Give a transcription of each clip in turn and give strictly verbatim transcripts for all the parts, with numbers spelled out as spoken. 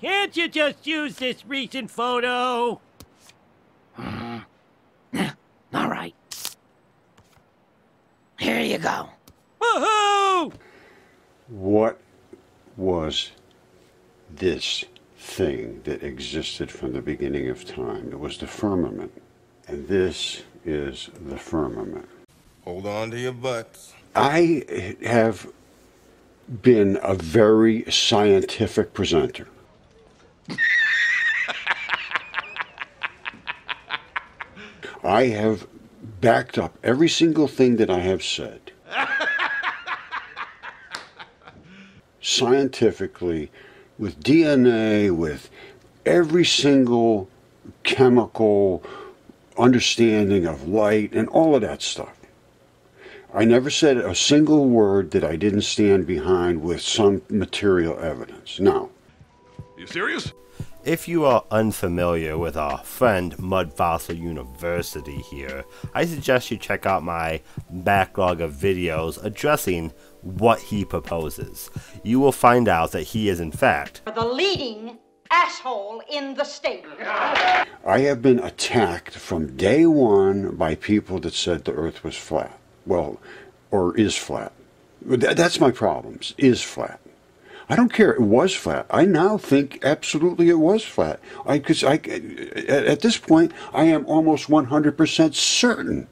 Can't you just use this recent photo? Mm. All right. Here you go. Woohoo! What was this thing that existed from the beginning of time? It was the firmament. And this is the firmament. Hold on to your butts. I have been a very scientific presenter. I have backed up every single thing that I have said. Scientifically, with D N A, with every single chemical understanding of light and all of that stuff. I never said a single word that I didn't stand behind with some material evidence. No. You serious? If you are unfamiliar with our friend Mud Fossil University here, I suggest you check out my backlog of videos addressing what he proposes. You will find out that he is in fact the leading asshole in the state. I have been attacked from day one by people that said the earth was flat. Well, or is flat. That's my problems, is flat. I don't care, it was flat. I now think absolutely it was flat. I, 'cause I, at this point, I am almost one hundred percent certain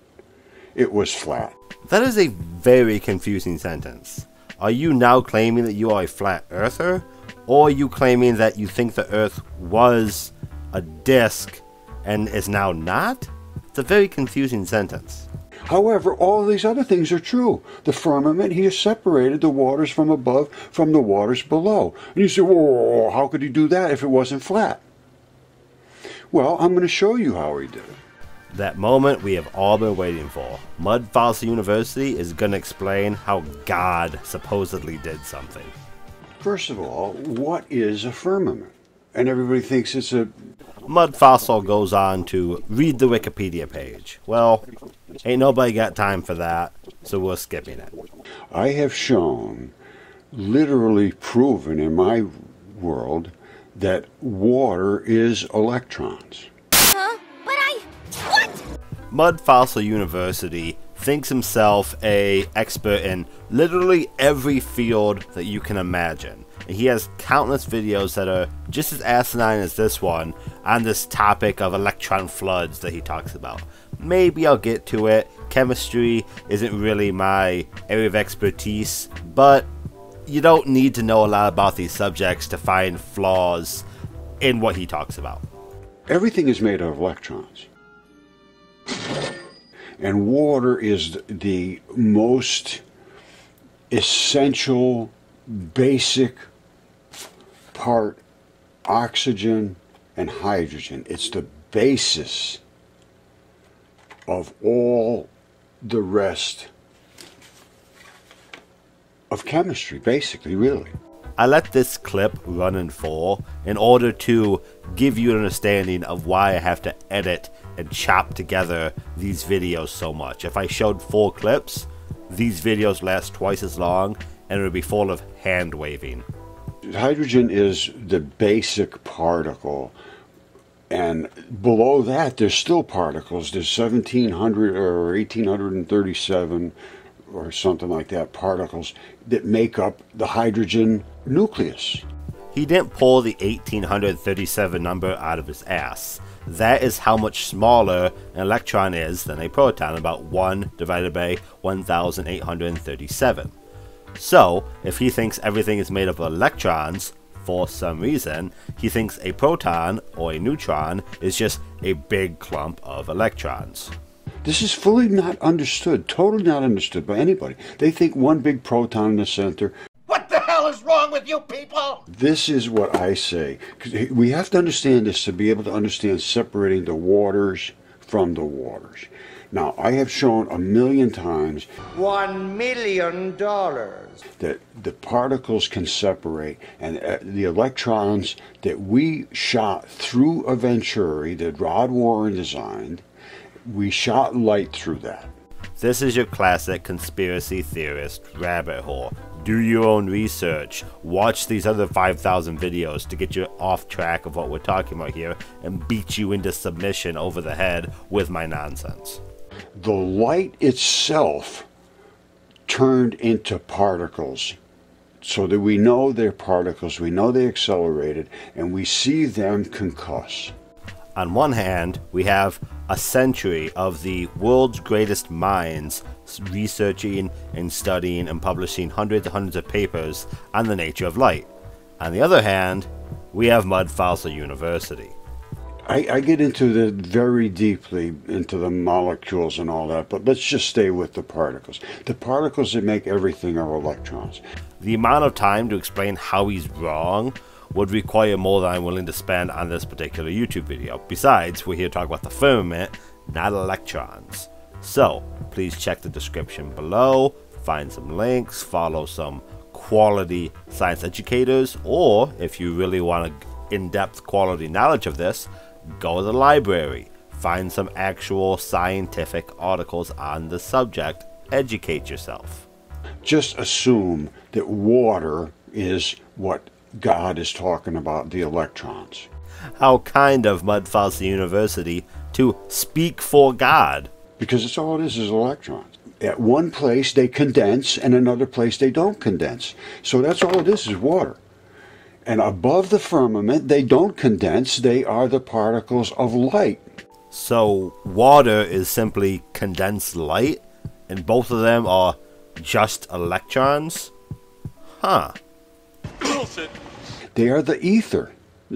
it was flat. That is a very confusing sentence. Are you now claiming that you are a flat earther? Or are you claiming that you think the earth was a disk and is now not? It's a very confusing sentence. However, all these other things are true. The firmament, he has separated the waters from above from the waters below. And you say, whoa, how could he do that if it wasn't flat? Well, I'm going to show you how he did it. That moment we have all been waiting for. Mud Fossil University is going to explain how God supposedly did something. First of all, what is a firmament? And everybody thinks it's a... Mud Fossil goes on to read the Wikipedia page. Well, ain't nobody got time for that, so we're skipping it. I have shown, literally proven in my world, that water is electrons. Huh? But I... What? Mud Fossil University thinks himself a expert in literally every field that you can imagine. He has countless videos that are just as asinine as this one on this topic of electron floods that he talks about. Maybe I'll get to it. Chemistry isn't really my area of expertise, but you don't need to know a lot about these subjects to find flaws in what he talks about. Everything is made of electrons. And water is the most essential, basic part, oxygen and hydrogen. It's the basis of all the rest of chemistry, basically, really. I let this clip run in full in order to give you an understanding of why I have to edit and chop together these videos so much. If I showed full clips, these videos last twice as long and it would be full of hand waving. Hydrogen is the basic particle, and below that there's still particles. There's seventeen hundred or eighteen thirty-seven or something like that particles that make up the hydrogen nucleus. He didn't pull the eighteen thirty-seven number out of his ass. That is how much smaller an electron is than a proton, about one divided by one thousand eight hundred thirty-seven. So, if he thinks everything is made of electrons, for some reason, he thinks a proton or a neutron is just a big clump of electrons. This is fully not understood, totally not understood by anybody. They think one big proton in the center. What the hell is wrong with you people? This is what I say. We have to understand this to be able to understand separating the waters from the waters. Now, I have shown a million times one million dollars that the particles can separate, and the electrons that we shot through a Venturi that Rod Warren designed, we shot light through that. This is your classic conspiracy theorist rabbit hole. do your own research, watch these other five thousand videos to get you off track of what we're talking about here and beat you into submission over the head with my nonsense. The light itself turned into particles, so that we know they're particles, we know they accelerated, and we see them concuss. On one hand, we have a century of the world's greatest minds researching and studying and publishing hundreds and hundreds of papers on the nature of light. On the other hand, we have Mud Fossil University. I, I get into the very deeply into the molecules and all that, but let's just stay with the particles. The particles that make everything are electrons. The amount of time to explain how he's wrong would require more than I'm willing to spend on this particular YouTube video. Besides, we're here to talk about the firmament, not electrons. So, please check the description below, find some links, follow some quality science educators, or if you really want an in-depth quality knowledge of this, go to the library, find some actual scientific articles on the subject, educate yourself. Just assume that water is what God is talking about, the electrons. How kind of Mud Fossil University to speak for God. Because it's all it is, is electrons. At one place they condense and another place they don't condense. So that's all it is, is water. And above the firmament they don't condense, they are the particles of light. So water is simply condensed light and both of them are just electrons? Huh. Bullshit. They are the ether.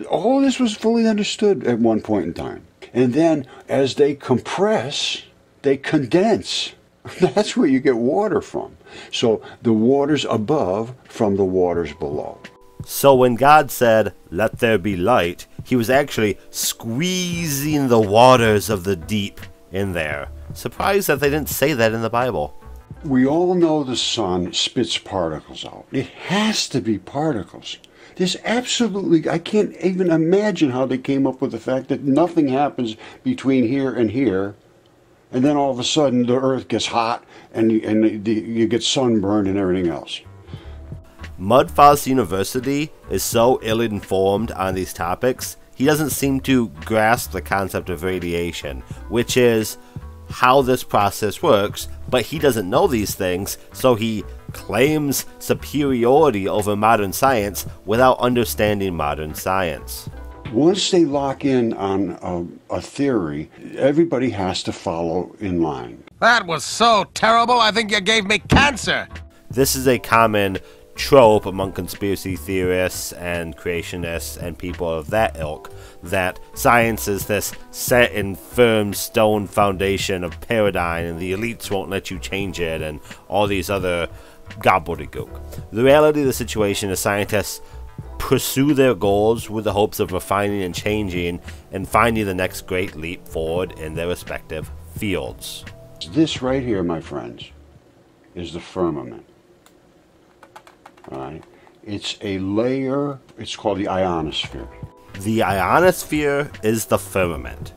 All this was fully understood at one point in time. And then as they compress, they condense. That's where you get water from. So the waters above from the waters below. So when God said, "Let there be light," he was actually squeezing the waters of the deep in there. Surprised that they didn't say that in the Bible. We all know the sun spits particles out. It has to be particles. There's absolutely, I can't even imagine how they came up with the fact that nothing happens between here and here, and then all of a sudden the earth gets hot and, and the, the, you get sunburned and everything else. Mud Fossil University is so ill-informed on these topics, he doesn't seem to grasp the concept of radiation, which is how this process works, but he doesn't know these things, so he claims superiority over modern science without understanding modern science. Once they lock in on a, a theory, everybody has to follow in line. That was so terrible, I think you gave me cancer! This is a common trope among conspiracy theorists and creationists and people of that ilk, that science is this set in firm stone foundation of paradigm and the elites won't let you change it and all these other gobbledygook. The reality of the situation is scientists pursue their goals with the hopes of refining and changing and finding the next great leap forward in their respective fields. This right here, my friends, is the firmament. All right. It's a layer, it's called the ionosphere. The ionosphere is the firmament.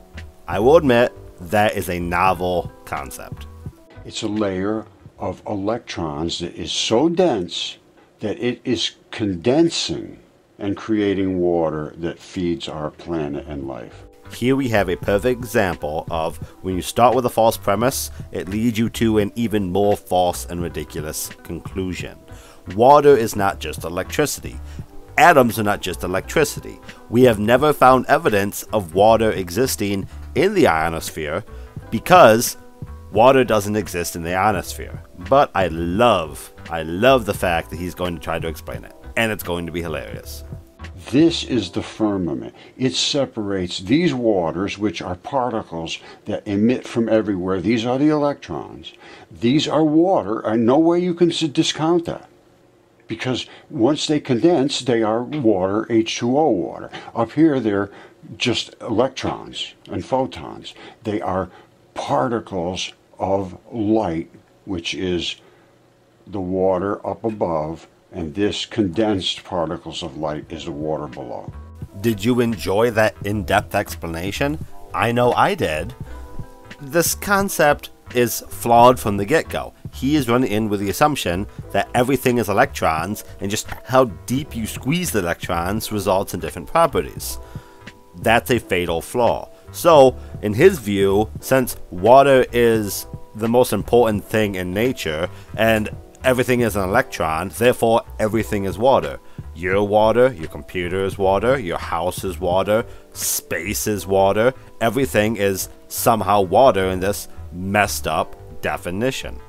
I will admit that is a novel concept. It's a layer of electrons that is so dense that it is condensing and creating water that feeds our planet and life. Here we have a perfect example of when you start with a false premise, it leads you to an even more false and ridiculous conclusion. Water is not just electricity. Atoms are not just electricity. We have never found evidence of water existing in the ionosphere because water doesn't exist in the ionosphere. But I love, I love the fact that he's going to try to explain it. And it's going to be hilarious. This is the firmament. It separates these waters, which are particles that emit from everywhere. These are the electrons. These are water, and no way you can discount that. Because once they condense, they are water, H two O water. Up here, they're just electrons and photons. They are particles of light, which is the water up above, and this condensed particles of light is the water below. Did you enjoy that in-depth explanation? I know I did. This concept is flawed from the get-go. he is running in with the assumption that everything is electrons, and just how deep you squeeze the electrons results in different properties. That's a fatal flaw. So, in his view, since water is the most important thing in nature, and everything is an electron, therefore everything is water. Your water, your computer is water, your house is water, space is water, everything is somehow water in this messed up definition.